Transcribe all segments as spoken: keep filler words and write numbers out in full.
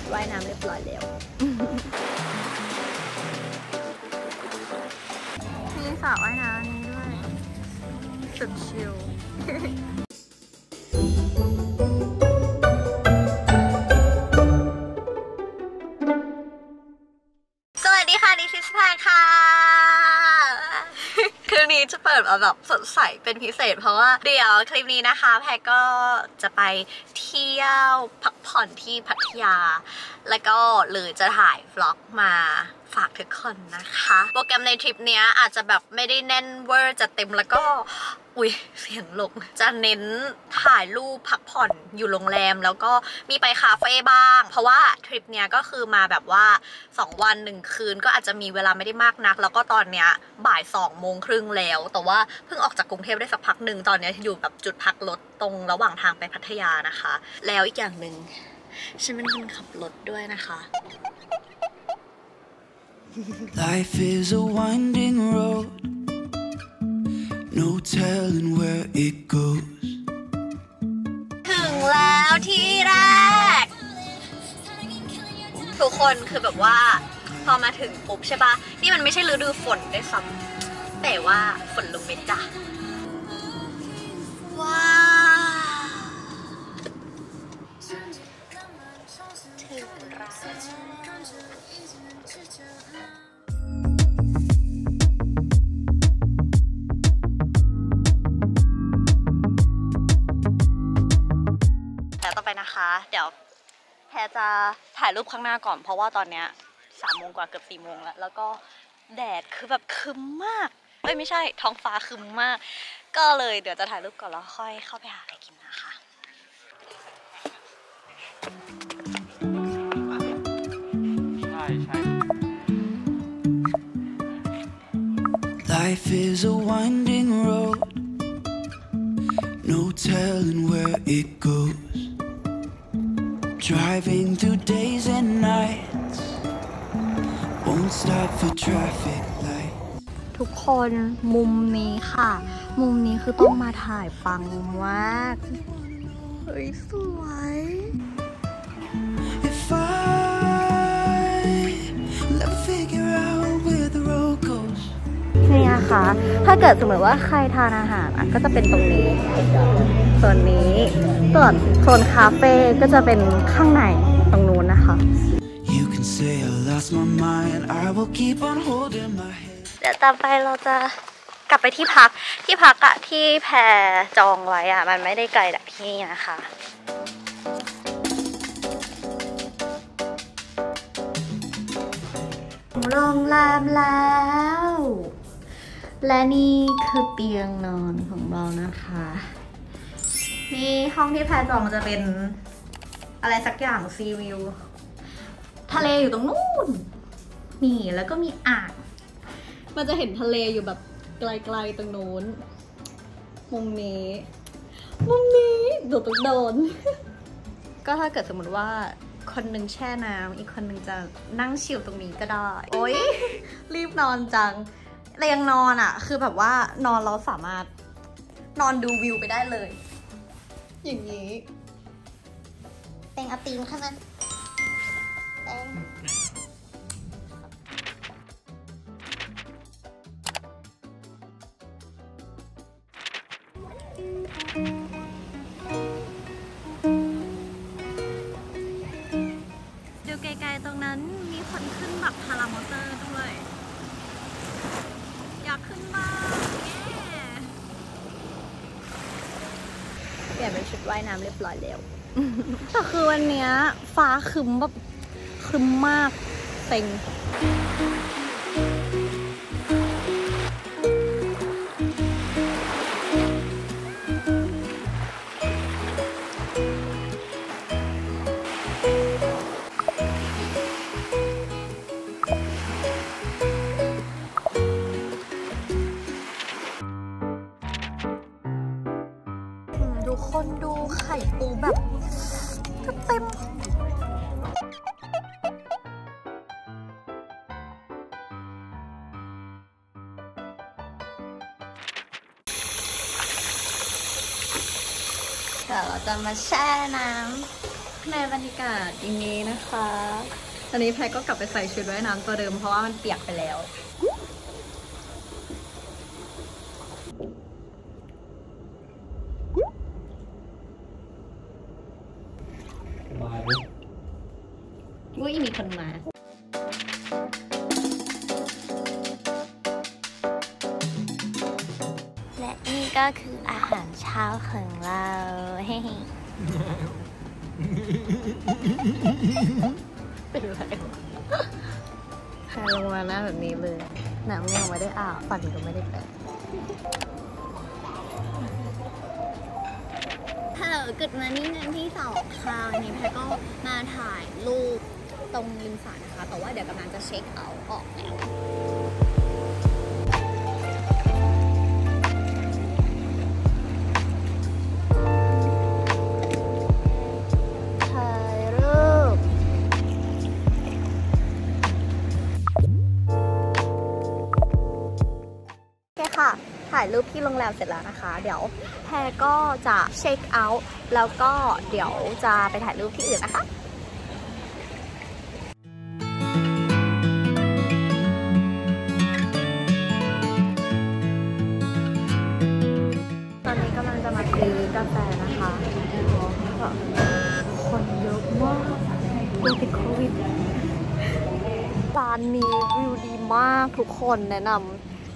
ชุดว่ายน้ำเรียบร้อยแล้วมีสระว่ายน้ำนี้ด้วยสุดชิลจะเปิดเอาแบบสดใสเป็นพิเศษเพราะว่าเดี๋ยวคลิปนี้นะคะแพรก็จะไปเที่ยวพักผ่อนที่พัทยาแล้วก็หรือจะถ่ายฟล็อกมาฝากทุกคนนะคะโปรแกรมในทริปเนี้ยอาจจะแบบไม่ได้แน่นเวอร์จะเต็มแล้วก็อุ้ยเสียงลงจะเน้นถ่ายรูปพักผ่อนอยู่โรงแรมแล้วก็มีไปคาเฟ่บ้างเพราะว่าทริปเนี้ยก็คือมาแบบว่าสองวันหนึ่งคืนก็อาจจะมีเวลาไม่ได้มากนักแล้วก็ตอนเนี้ยบ่ายสองโมงครึ่งแล้วแต่ว่าเพิ่งออกจากกรุงเทพได้สักพักหนึ่งตอนเนี้ยอยู่แบบจุดพักรถตรงระหว่างทางไปพัทยานะคะแล้วอีกอย่างหนึ่งฉันเป็นคนขับรถด้วยนะคะ Life is a winding road No telling where it goes ถึงแล้วที่แรกทุกคนคือแบบว่าพอมาถึงปุ๊บใช่ปะนี่มันไม่ใช่ฤดูฝนด้วยซ้ำแต่ว่าฝนลงเม็ดจ้ะว้าวถึงแล้วเดี๋ยวแพรจะถ่ายรูปข้างหน้าก่อนเพราะว่าตอนเนี้ยสามโมงกว่าเกือบสี่โมงแล้วแล้วก็แดดคือแบบครึ้มมากเอ้ยไม่ใช่ท้องฟ้าครึ้มมากก็เลยเดี๋ยวจะถ่ายรูปก่อนแล้วค่อยเข้าไปหาอะไรกินนะคะใช่ใช่ Life is a winding road No telling where it goes Driving through days and nights Won't stop for traffic lights ทุกคนมุมนี้ค่ะมุมนี้คือต้องมาถ่ายฟังมากเฮ้ยสวย If I let me figure out where the road goes นี่นะคะถ้าเกิดสมมติว่าใครทานอาหารก็จะเป็นตรงนี้ส่วนนี้ส่วนโซนคาเฟ่ก็จะเป็นข้างในตรงนู้นนะคะเดี๋ยวต่อไปเราจะกลับไปที่พักที่พักอะที่แพรจองไว้อะมันไม่ได้ไกลจากที่นี่นะคะโรงแรมแล้วและนี่คือเตียงนอนของเรานะคะนี่ห้องที่แพรจองจะเป็นอะไรสักอย่างซีวิวทะเลอยู่ตรงนู้นนี่แล้วก็มีอ่างมันจะเห็นทะเลอยู่แบบไกลๆตรงนู้นมุมนี้มุมนี้โดดโดน ก็ถ้าเกิดสมมติว่าคนหนึ่งแช่น้ำอีกคนหนึ่งจะนั่งชิลตรงนี้ก็ได้โอ๊ย รีบนอนจังเตียงนอนอ่ะคือแบบว่านอนเราสามารถนอนดูวิวไปได้เลยอย่างนี้แตงเอาตีนเข้ามาแตงดูไกลๆตรงนั้นมีคนขึ้นแบบพารามอเตอร์ด้วยอยากขึ้นบ้างเปลี่ยนเป็นชุดว่ายน้ำเรียบร้อยแล้วแต่คือวันเนี้ยฟ้าครึ้มแบบครึ้มมากเต็งคนดูไข่ปูแบบเต็มเดี๋ยวเราจะมาแช่น้ำ ในบรรยากาศอย่างนี้นะคะตอนนี้แพรก็กลับไปใส่ชุดว่ายน้ำตัวเดิมเพราะว่ามันเปียกไปแล้วมาดิอุ้ยมีคนมาและนี่ก็คืออาหารเช้าของเราเฮ้เป็นไรแพรลงมาหน้าแบบนี้เลยหนังยังไม่ได้อาบฟันก็ไม่ได้แปะ Hello Good Morning วันที่สองค่ะวันนี้แพรก็มาถ่ายรูปตรงริมสระนะคะแต่ว่าเดี๋ยวกำลังจะเช็คเอาท์ออกแล้วถ่ายรูปที่โรงแรมเสร็จแล้วนะคะเดี๋ยวแพรก็จะเช็คเอาท์แล้วก็เดี๋ยวจะไปถ่ายรูปที่อื่นนะคะตอนนี้กำลังจะมาซื้อกาแฟนะคะคนเยอะมากกลัวติดโควิดร้านนี้วิวดีมากทุกคนแนะนำ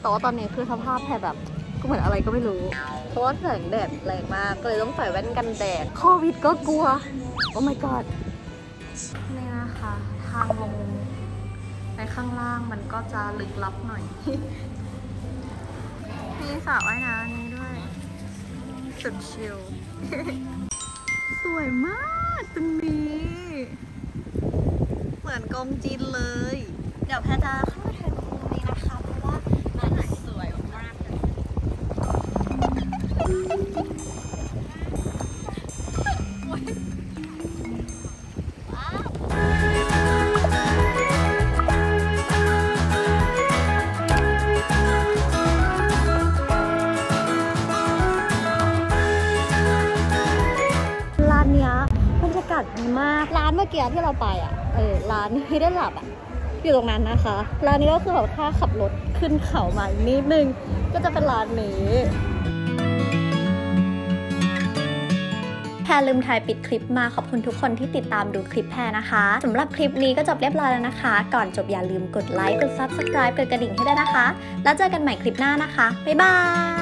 แต่ว่าตอนนี้คือสภาพแพรแบบก็เหมือนอะไรก็ไม่รู้เพราะว่าแสงแดดแรงมากก็เลยต้องใส่แว่นกันแดดโควิดก็กลัวโอ้ my god นี่นะคะทางลงในข้างล่างมันก็จะลึกลับหน่อยมีสระว่ายน้ำนี้ด้วยสุดชิลสวยมากตรงนี้เหมือนกองจีนเลยเดี๋ยวแพรจะเข้าไปดีมากร้านเมื่อกี้ที่เราไปอ่ะเออร้าน Hidden Lab อ่ะอยู่ตรงนั้นนะคะร้านนี้ก็คือแบบค่าขับรถขึ้นเขามาอีกนิดนึงก็จะเป็นร้านนี้แพรลืมถ่ายปิดคลิปมาขอบคุณทุกคนที่ติดตามดูคลิปแพรนะคะสำหรับคลิปนี้ก็จบเรียบร้อยแล้วนะคะก่อนจบอย่าลืมกดไลค์กด ซับสไครบ์ กดกระดิ่งให้ด้วยนะคะแล้วเจอกันใหม่คลิปหน้านะคะบ๊ายบาย